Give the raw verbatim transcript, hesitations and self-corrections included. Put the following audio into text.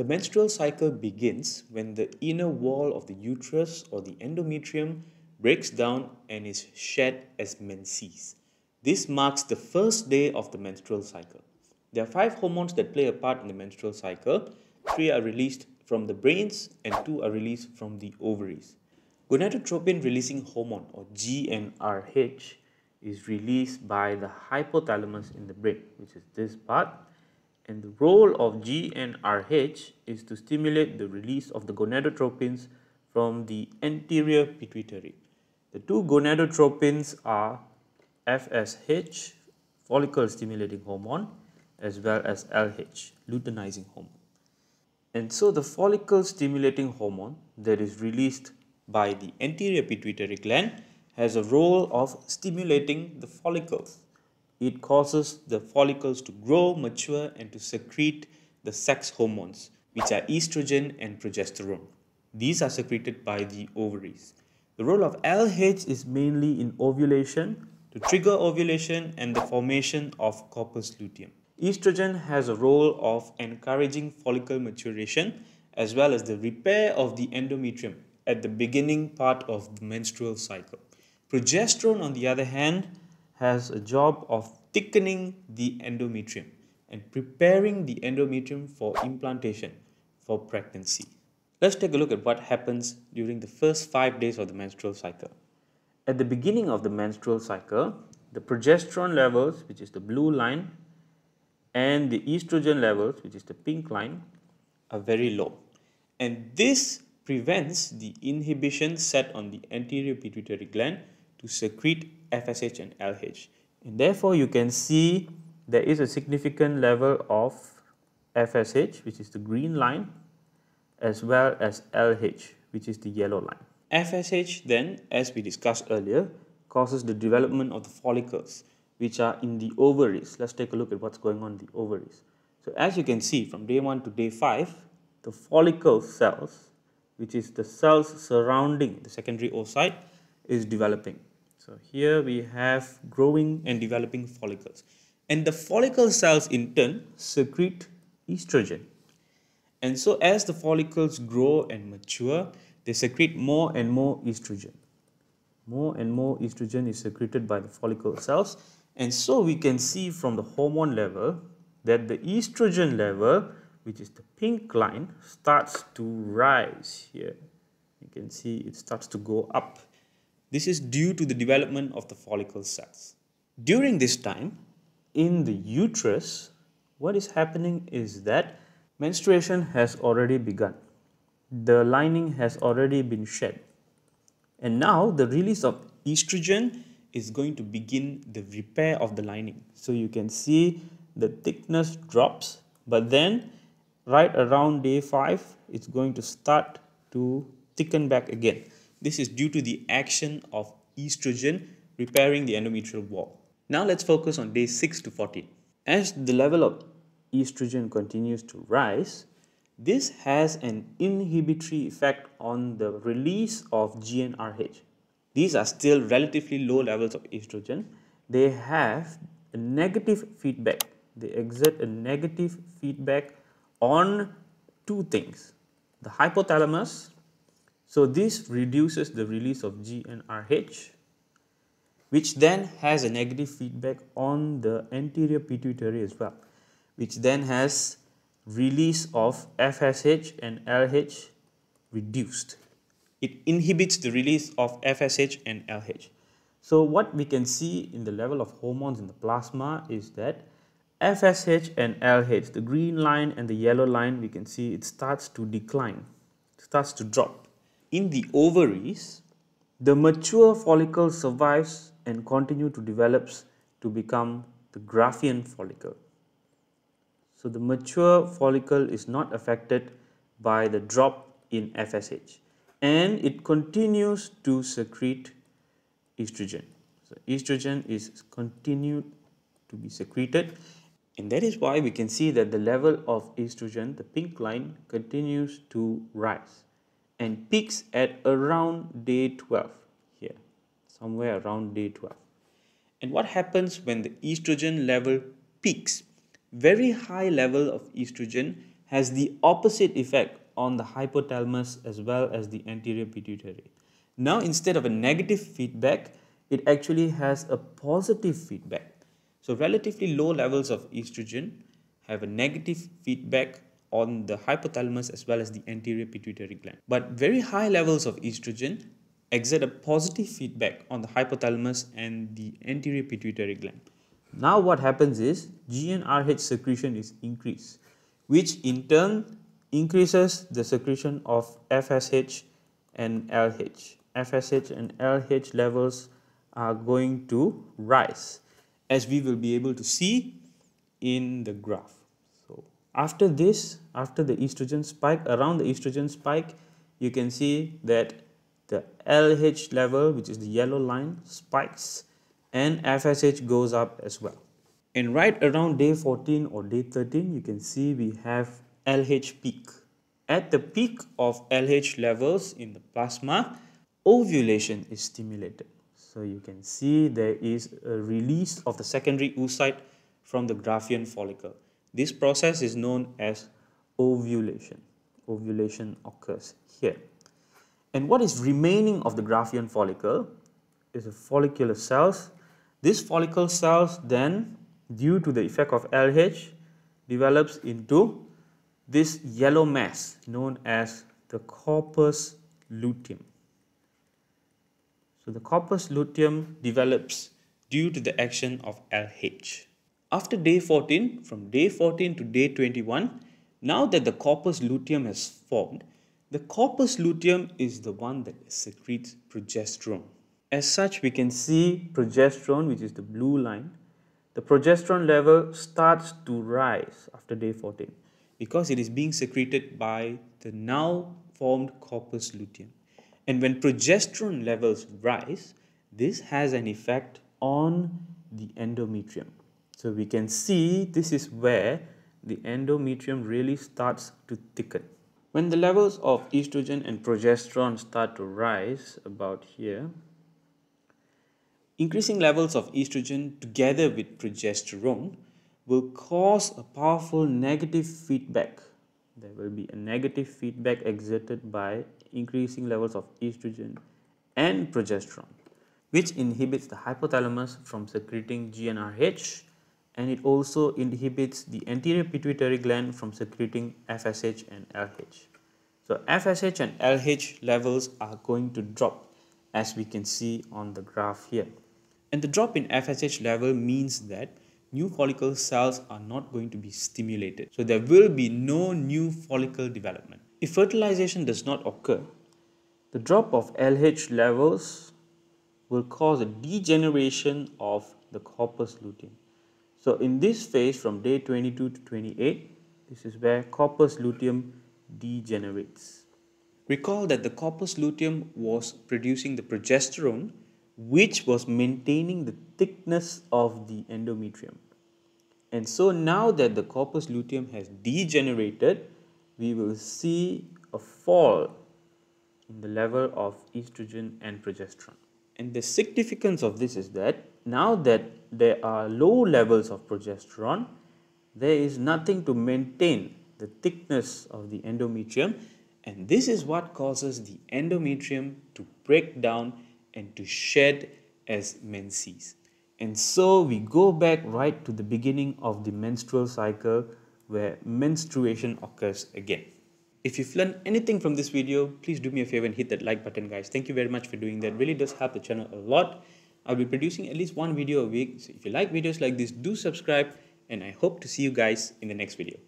The menstrual cycle begins when the inner wall of the uterus or the endometrium breaks down and is shed as menses. This marks the first day of the menstrual cycle. There are five hormones that play a part in the menstrual cycle. Three are released from the brains and two are released from the ovaries. Gonadotropin-releasing hormone or G n R H is released by the hypothalamus in the brain, which is this part. And the role of G n R H is to stimulate the release of the gonadotropins from the anterior pituitary. The two gonadotropins are F S H, follicle stimulating hormone, as well as L H, luteinizing hormone. And so the follicle stimulating hormone that is released by the anterior pituitary gland has a role of stimulating the follicles. It causes the follicles to grow, mature, and to secrete the sex hormones, which are estrogen and progesterone. These are secreted by the ovaries. The role of L H is mainly in ovulation, to trigger ovulation and the formation of corpus luteum. Estrogen has a role of encouraging follicle maturation as well as the repair of the endometrium at the beginning part of the menstrual cycle. Progesterone, on the other hand, has a job of thickening the endometrium and preparing the endometrium for implantation for pregnancy. Let's take a look at what happens during the first five days of the menstrual cycle. At the beginning of the menstrual cycle, the progesterone levels, which is the blue line, and the estrogen levels, which is the pink line, are very low. And this prevents the inhibition set on the anterior pituitary gland to secrete F S H and L H, and therefore you can see there is a significant level of F S H, which is the green line, as well as L H, which is the yellow line. F S H then, as we discussed earlier, causes the development of the follicles, which are in the ovaries. Let's take a look at what's going on in the ovaries. So as you can see, from day one to day five, the follicle cells, which is the cells surrounding the secondary oocyte, is developing. So here we have growing and developing follicles, and the follicle cells in turn secrete estrogen. And so as the follicles grow and mature, they secrete more and more estrogen. More and more estrogen is secreted by the follicle cells, and so we can see from the hormone level that the estrogen level, which is the pink line, starts to rise here. You can see it starts to go up. This is due to the development of the follicle cells. During this time, in the uterus, what is happening is that menstruation has already begun. The lining has already been shed. And now the release of estrogen is going to begin the repair of the lining. So you can see the thickness drops, but then right around day five, it's going to start to thicken back again. This is due to the action of estrogen repairing the endometrial wall. Now let's focus on day six to fourteen. As the level of estrogen continues to rise, this has an inhibitory effect on the release of G n R H. These are still relatively low levels of estrogen. They have a negative feedback. They exert a negative feedback on two things. The hypothalamus. So this reduces the release of G n R H, which then has a negative feedback on the anterior pituitary as well, which then has release of F S H and L H reduced. It inhibits the release of F S H and L H. So what we can see in the level of hormones in the plasma is that F S H and L H, the green line and the yellow line, we can see it starts to decline, it starts to drop. In the ovaries, the mature follicle survives and continues to develop to become the Graafian follicle. So the mature follicle is not affected by the drop in F S H, and it continues to secrete estrogen. So estrogen is continued to be secreted, and that is why we can see that the level of estrogen, the pink line, continues to rise and peaks at around day twelve here, somewhere around day twelve. And what happens when the estrogen level peaks? Very high level of estrogen has the opposite effect on the hypothalamus as well as the anterior pituitary. Now, instead of a negative feedback, it actually has a positive feedback. So relatively low levels of estrogen have a negative feedback on the hypothalamus as well as the anterior pituitary gland. But very high levels of estrogen exert a positive feedback on the hypothalamus and the anterior pituitary gland. Now what happens is G n R H secretion is increased, which in turn increases the secretion of F S H and L H. F S H and L H levels are going to rise, as we will be able to see in the graph. So after this, after the estrogen spike, around the estrogen spike, you can see that the L H level, which is the yellow line, spikes and F S H goes up as well. And right around day fourteen or day thirteen, you can see we have L H peak. At the peak of L H levels in the plasma, ovulation is stimulated. So you can see there is a release of the secondary oocyte from the Graafian follicle. This process is known as ovulation. Ovulation occurs here. And what is remaining of the Graafian follicle is the follicular cells. These follicle cells then, due to the effect of L H, develops into this yellow mass known as the corpus luteum. So the corpus luteum develops due to the action of L H. After day fourteen, from day fourteen to day twenty-one, now that the corpus luteum has formed, the corpus luteum is the one that secretes progesterone. As such, we can see progesterone, which is the blue line. The progesterone level starts to rise after day fourteen because it is being secreted by the now formed corpus luteum. And when progesterone levels rise, this has an effect on the endometrium. So we can see this is where the endometrium really starts to thicken. When the levels of estrogen and progesterone start to rise about here, increasing levels of estrogen together with progesterone will cause a powerful negative feedback. There will be a negative feedback exerted by increasing levels of estrogen and progesterone, which inhibits the hypothalamus from secreting G n R H, and it also inhibits the anterior pituitary gland from secreting F S H and L H. So F S H and L H levels are going to drop, as we can see on the graph here. And the drop in F S H level means that new follicle cells are not going to be stimulated. So there will be no new follicle development. If fertilization does not occur, the drop of L H levels will cause a degeneration of the corpus luteum. So in this phase, from day twenty-two to twenty-eight, this is where corpus luteum degenerates. Recall that the corpus luteum was producing the progesterone, which was maintaining the thickness of the endometrium. And so now that the corpus luteum has degenerated, we will see a fall in the level of estrogen and progesterone. And the significance of this is that now that there are low levels of progesterone, there is nothing to maintain the thickness of the endometrium, and this is what causes the endometrium to break down and to shed as menses. And so we go back right to the beginning of the menstrual cycle, where menstruation occurs again. If you've learned anything from this video, please do me a favor and hit that like button, guys. Thank you very much for doing that. It really does help the channel a lot. I'll be producing at least one video a week. So if you like videos like this, do subscribe, and I hope to see you guys in the next video.